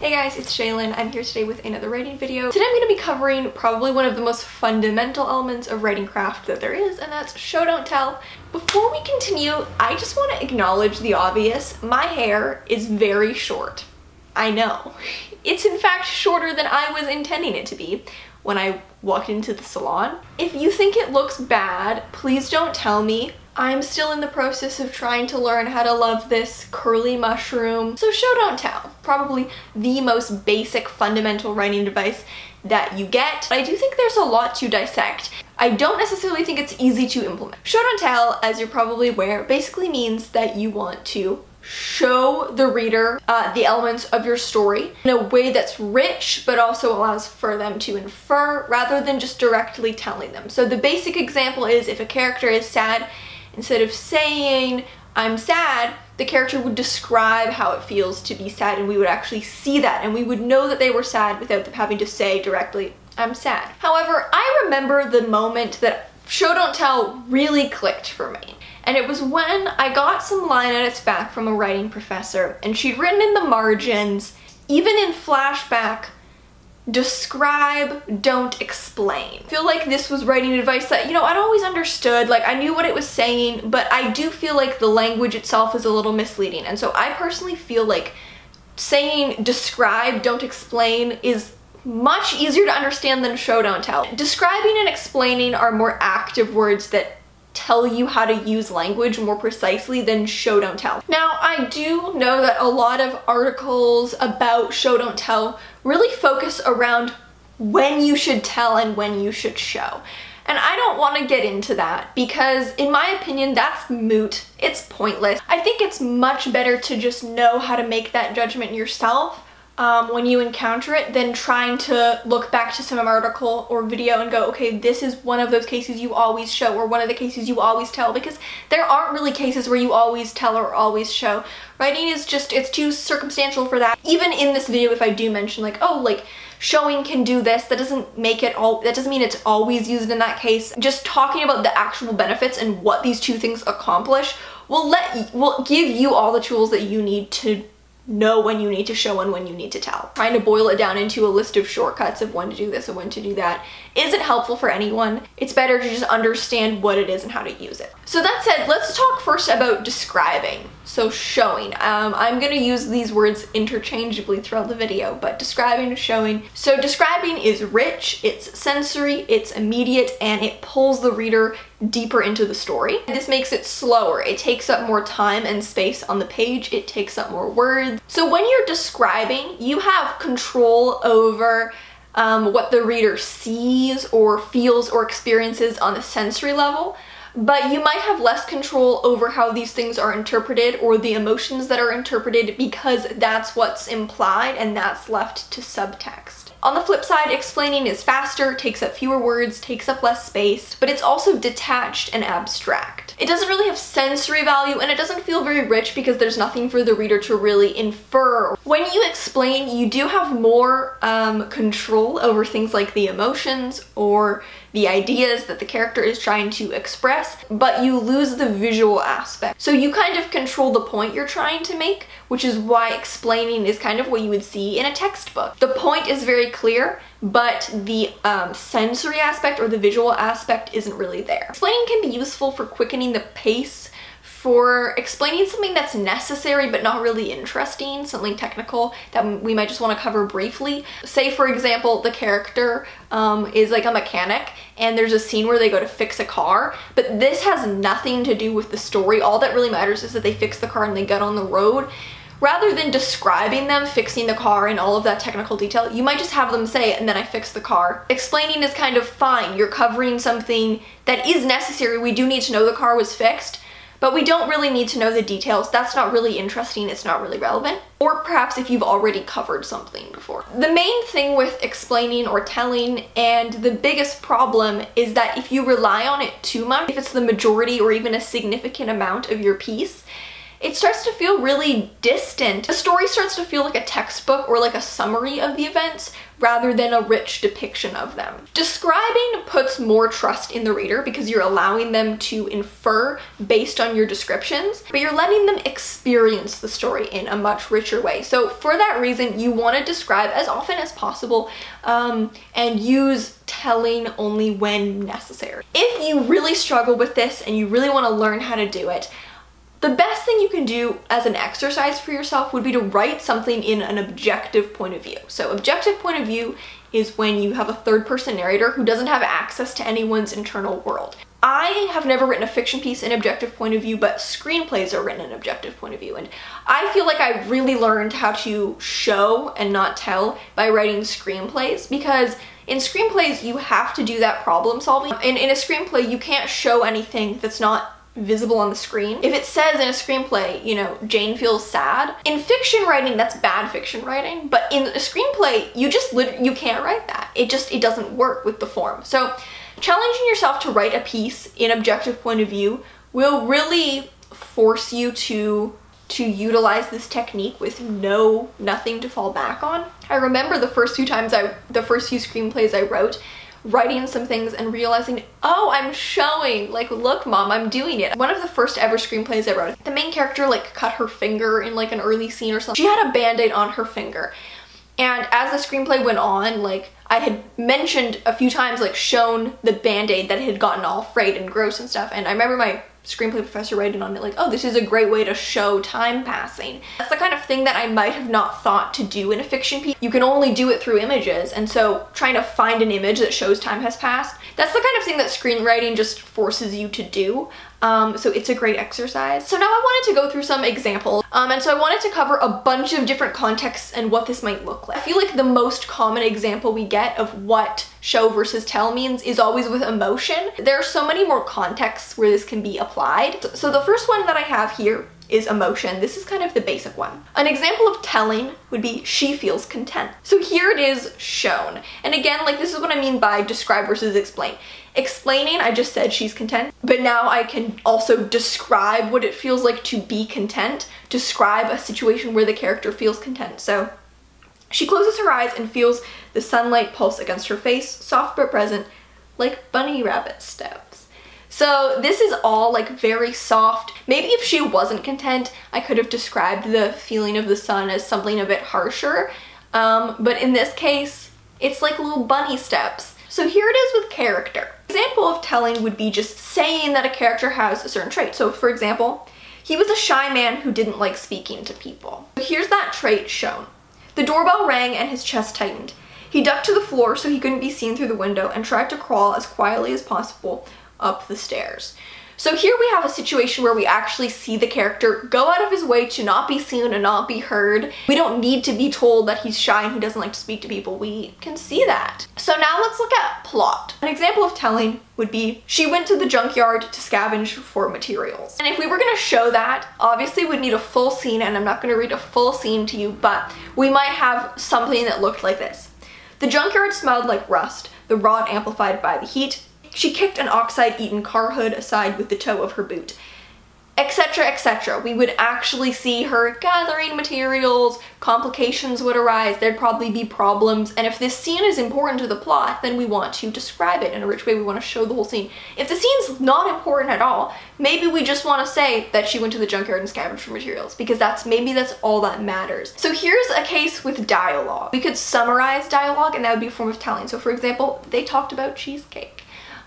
Hey guys, it's Shaylin. I'm here today with another writing video. Today I'm going to be covering probably one of the most fundamental elements of writing craft that there is, and that's show don't tell. Before we continue, I just want to acknowledge the obvious. My hair is very short. I know. It's in fact shorter than I was intending it to be when I walked into the salon. If you think it looks bad, please don't tell me. I'm still in the process of trying to learn how to love this curly mushroom. So show don't tell, probably the most basic fundamental writing device that you get. But I do think there's a lot to dissect. I don't necessarily think it's easy to implement. Show don't tell, as you're probably aware, basically means that you want to show the reader the elements of your story in a way that's rich but also allows for them to infer rather than just directly telling them. So the basic example is if a character is sad, instead of saying, "I'm sad," the character would describe how it feels to be sad and we would actually see that and we would know that they were sad without them having to say directly, "I'm sad." However, I remember the moment that show don't tell really clicked for me. And it was when I got some line edits back from a writing professor and she'd written in the margins, even in flashback, describe, don't explain. I feel like this was writing advice that, you know, I'd always understood, like I knew what it was saying, but I do feel like the language itself is a little misleading. And so I personally feel like saying describe, don't explain is much easier to understand than show, don't tell. Describing and explaining are more active words that tell you how to use language more precisely than show don't tell. Now I do know that a lot of articles about show don't tell really focus around when you should tell and when you should show. And I don't want to get into that because in my opinion that's moot, it's pointless. I think it's much better to just know how to make that judgment yourself when you encounter it than trying to look back to some article or video and go, okay, this is one of those cases you always show or one of the cases you always tell, because there aren't really cases where you always tell or always show. Writing is just, it's too circumstantial for that. Even in this video, if I do mention like, oh, like showing can do this, that doesn't make it all, that doesn't mean it's always used in that case. Just talking about the actual benefits and what these two things accomplish will give you all the tools that you need to know when you need to show and when you need to tell. Trying to boil it down into a list of shortcuts of when to do this and when to do that isn't helpful for anyone. It's better to just understand what it is and how to use it. So that said, let's talk first about describing. So showing. I'm going to use these words interchangeably throughout the video, but describing and showing. So describing is rich, it's sensory, it's immediate, and it pulls the reader deeper into the story. This makes it slower. It takes up more time and space on the page. It takes up more words. So when you're describing, you have control over what the reader sees or feels or experiences on the sensory level. But you might have less control over how these things are interpreted or the emotions that are interpreted because that's what's implied and that's left to subtext. On the flip side, explaining is faster, takes up fewer words, takes up less space, but it's also detached and abstract. It doesn't really have sensory value and it doesn't feel very rich because there's nothing for the reader to really infer. When you explain, you do have more control over things like the emotions or the ideas that the character is trying to express, but you lose the visual aspect. So you kind of control the point you're trying to make, which is why explaining is kind of what you would see in a textbook. The point is very clear, but the sensory aspect or the visual aspect isn't really there. Explaining can be useful for quickening the pace, for explaining something that's necessary but not really interesting, something technical that we might just want to cover briefly. Say for example, the character is like a mechanic and there's a scene where they go to fix a car, but this has nothing to do with the story. All that really matters is that they fix the car and they get on the road. Rather than describing them fixing the car and all of that technical detail, you might just have them say, and then I fixed the car. Explaining is kind of fine. You're covering something that is necessary. We do need to know the car was fixed, but we don't really need to know the details. That's not really interesting, it's not really relevant. Or perhaps if you've already covered something before. The main thing with explaining or telling, and the biggest problem, is that if you rely on it too much, if it's the majority or even a significant amount of your piece, it starts to feel really distant. The story starts to feel like a textbook or like a summary of the events rather than a rich depiction of them. Describing puts more trust in the reader because you're allowing them to infer based on your descriptions, but you're letting them experience the story in a much richer way. So for that reason, you want to describe as often as possible and use telling only when necessary. If you really struggle with this and you really want to learn how to do it, the best thing you can do as an exercise for yourself would be to write something in an objective point of view. So objective point of view is when you have a third person narrator who doesn't have access to anyone's internal world. I have never written a fiction piece in objective point of view, but screenplays are written in objective point of view. And I feel like I really learned how to show and not tell by writing screenplays, because in screenplays, you have to do that problem solving. In a screenplay, you can't show anything that's not visible on the screen. If it says in a screenplay, you know, Jane feels sad, in fiction writing, that's bad fiction writing, but in a screenplay, you can't write that. It doesn't work with the form. So challenging yourself to write a piece in objective point of view will really force you to utilize this technique with nothing to fall back on. I remember the first few screenplays I wrote, writing some things and realizing, oh, I'm showing, like, look, mom, I'm doing it. One of the first ever screenplays I wrote, the main character like cut her finger in like an early scene or something. She had a band-aid on her finger. And as the screenplay went on, like, I had mentioned a few times, like, shown the band-aid that had gotten all frayed and gross and stuff. And I remember my screenplay professor writing on it like, oh, this is a great way to show time passing. That's the kind of thing that I might have not thought to do in a fiction piece. You can only do it through images, and so trying to find an image that shows time has passed, that's the kind of thing that screenwriting just forces you to do. So it's a great exercise. So now I wanted to go through some examples. And so I wanted to cover a bunch of different contexts and what this might look like. I feel like the most common example we get of what show versus tell means is always with emotion. There are so many more contexts where this can be applied. So the first one that I have here is emotion. This is kind of the basic one. An example of telling would be she feels content. So here it is shown. And again, like, this is what I mean by describe versus explain. Explaining, I just said she's content, but now I can also describe what it feels like to be content, describe a situation where the character feels content. So she closes her eyes and feels the sunlight pulse against her face, soft but present, like bunny rabbit steps. So this is all like very soft. Maybe if she wasn't content, I could have described the feeling of the sun as something a bit harsher. But in this case, it's like little bunny steps. So here it is with character. An example of telling would be just saying that a character has a certain trait. So for example, he was a shy man who didn't like speaking to people. So here's that trait shown. The doorbell rang and his chest tightened. He ducked to the floor so he couldn't be seen through the window and tried to crawl as quietly as possible up the stairs. So here we have a situation where we actually see the character go out of his way to not be seen and not be heard. We don't need to be told that he's shy and he doesn't like to speak to people. We can see that. So now let's look at plot. An example of telling would be she went to the junkyard to scavenge for materials. And if we were going to show that, obviously we'd need a full scene, and I'm not going to read a full scene to you, but we might have something that looked like this. The junkyard smelled like rust, the rot amplified by the heat. She kicked an oxide-eaten car hood aside with the toe of her boot, etc, etc. We would actually see her gathering materials, complications would arise, there'd probably be problems, and if this scene is important to the plot, then we want to describe it in a rich way, we want to show the whole scene. If the scene's not important at all, maybe we just want to say that she went to the junkyard and scavenged for materials, because maybe that's all that matters. So here's a case with dialogue. We could summarize dialogue, and that would be a form of telling. So for example, they talked about cheesecake.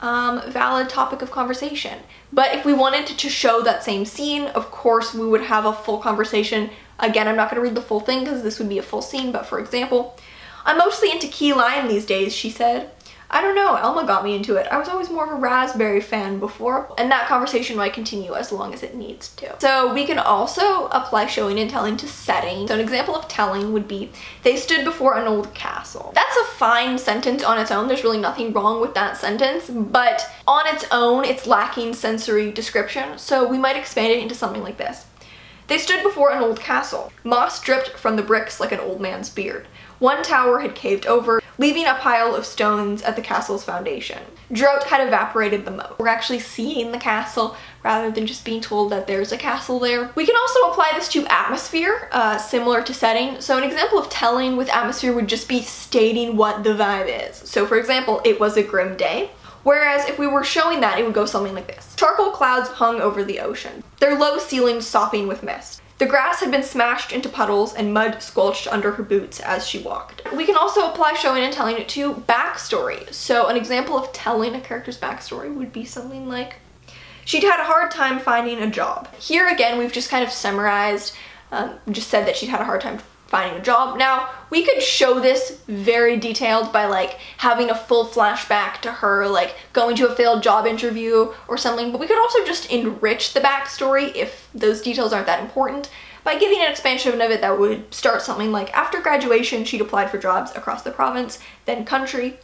Valid topic of conversation. But if we wanted to show that same scene, of course we would have a full conversation. Again, I'm not going to read the full thing because this would be a full scene, but for example, I'm mostly into key lime these days, she said. I don't know, Elma got me into it. I was always more of a raspberry fan before. And that conversation might continue as long as it needs to. So we can also apply showing and telling to setting. So an example of telling would be, they stood before an old castle. That's a fine sentence on its own. There's really nothing wrong with that sentence, but on its own, it's lacking sensory description. So we might expand it into something like this. They stood before an old castle. Moss dripped from the bricks like an old man's beard. One tower had caved over. leaving a pile of stones at the castle's foundation. Drought had evaporated the moat. We're actually seeing the castle rather than just being told that there's a castle there. We can also apply this to atmosphere, similar to setting. So an example of telling with atmosphere would just be stating what the vibe is. So for example, it was a grim day. Whereas if we were showing that, it would go something like this. Charcoal clouds hung over the ocean, their low ceilings sopping with mist. The grass had been smashed into puddles and mud squelched under her boots as she walked. We can also apply showing and telling it to backstory. So an example of telling a character's backstory would be something like, she'd had a hard time finding a job. Here again, we've just kind of summarized, just said that she'd had a hard time finding a job. Now, we could show this very detailed by like having a full flashback to her like going to a failed job interview or something, but we could also just enrich the backstory if those details aren't that important by giving an expansion of it that would start something like, after graduation she'd applied for jobs across the province, then country,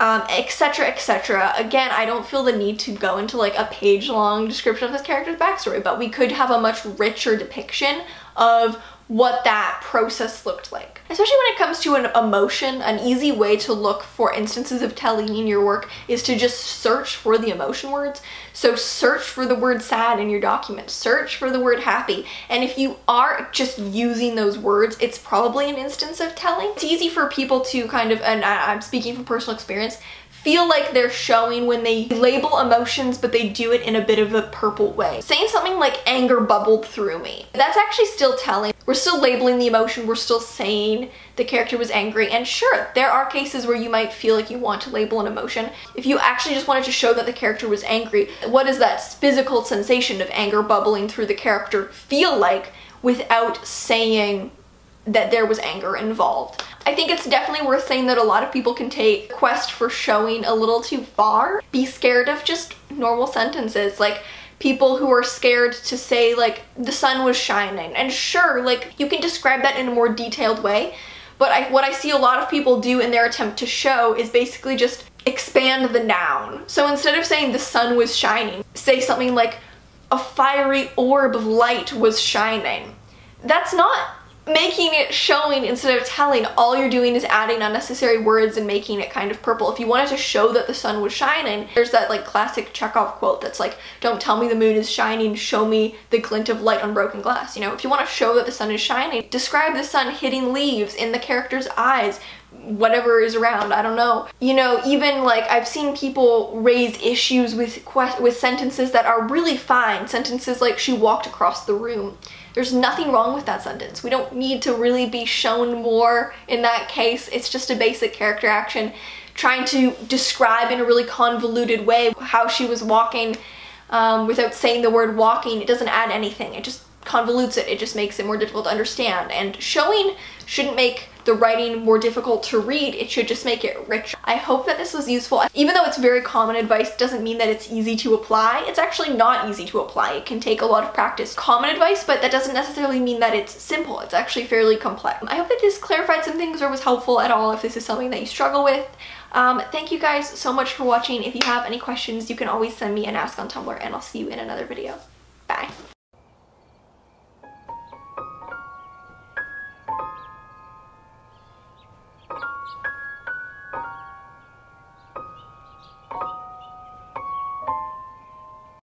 etc, etc. Again, I don't feel the need to go into like a page-long description of this character's backstory, but we could have a much richer depiction of what that process looked like. Especially when it comes to an emotion, an easy way to look for instances of telling in your work is to just search for the emotion words. So search for the word sad in your document, search for the word happy, and if you are just using those words, it's probably an instance of telling. It's easy for people to kind of, and I'm speaking from personal experience, feel like they're showing when they label emotions, but they do it in a bit of a purple way. Saying something like anger bubbled through me, that's actually still telling. We're still labeling the emotion, we're still saying the character was angry, and sure, there are cases where you might feel like you want to label an emotion. If you actually just wanted to show that the character was angry, what does that physical sensation of anger bubbling through the character feel like without saying that there was anger involved? I think it's definitely worth saying that a lot of people can take the quest for showing a little too far. Be scared of just normal sentences, like people who are scared to say like the sun was shining, and sure, like you can describe that in a more detailed way, but what I see a lot of people do in their attempt to show is basically just expand the noun. So instead of saying the sun was shining, say something like a fiery orb of light was shining. That's not making it showing instead of telling. All you're doing is adding unnecessary words and making it kind of purple. If you wanted to show that the sun was shining, there's that like classic Chekhov quote that's like, don't tell me the moon is shining, show me the glint of light on broken glass. You know, if you want to show that the sun is shining, describe the sun hitting leaves in the character's eyes, whatever is around, I don't know. You know, even like I've seen people raise issues with sentences that are really fine, sentences like she walked across the room. There's nothing wrong with that sentence. We don't need to really be shown more in that case. It's just a basic character action, trying to describe in a really convoluted way how she was walking without saying the word walking. It doesn't add anything. It just convolutes it. It just makes it more difficult to understand. And showing shouldn't make the writing more difficult to read. It should just make it richer. I hope that this was useful. Even though it's very common advice, doesn't mean that it's easy to apply. It's actually not easy to apply. It can take a lot of practice. Common advice, but that doesn't necessarily mean that it's simple. It's actually fairly complex. I hope that this clarified some things or was helpful at all if this is something that you struggle with. Thank you guys so much for watching. If you have any questions, you can always send me an ask on Tumblr, and I'll see you in another video. Bye.